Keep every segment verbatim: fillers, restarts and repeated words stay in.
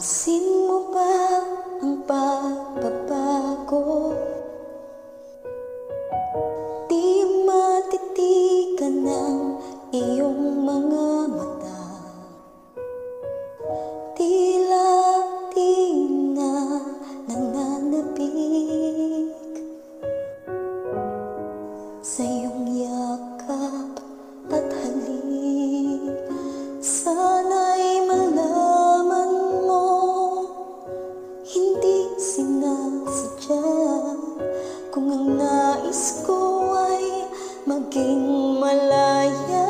Sinmu pa ang pagbabago, di matitigan ng iyong mga mata. Tila di na nananabik sa iyong yakap at halik. Sana'y malaman mo, hindi sinasadya kung ang nais ko ay maging malaya.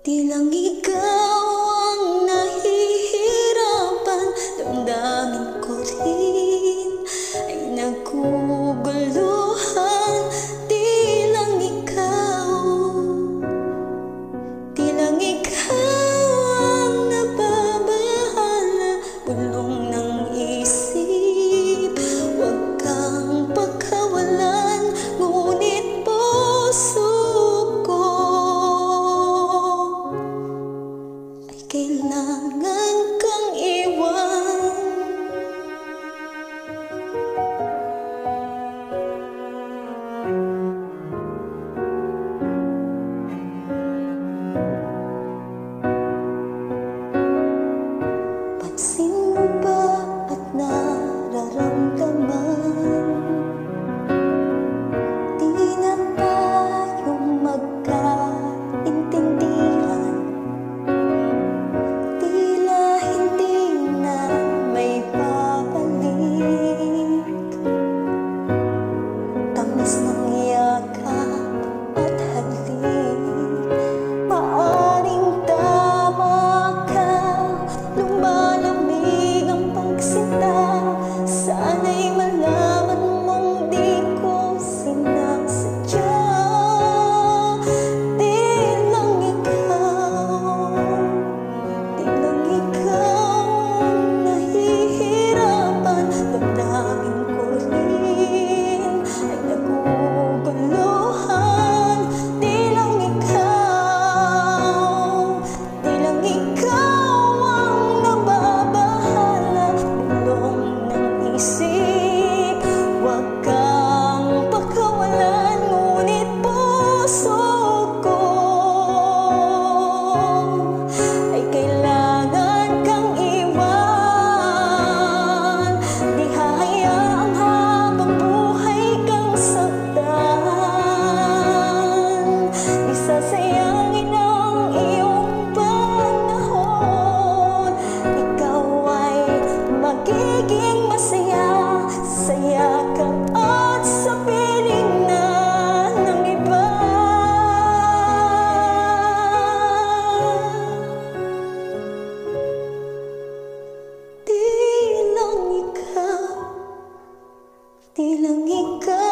Di lang ikaw ang nahihirapan, damdamin ko rin ay naguguluhan. Di lang ikaw, di lang ikaw ang nababahala, bulong ng isip, huwag kang pagkawalan, ngunit puso kailangan kang iwan. Pansin mo ba at nararamdaman, di na tayong magkaintindi. Di lang ikaw.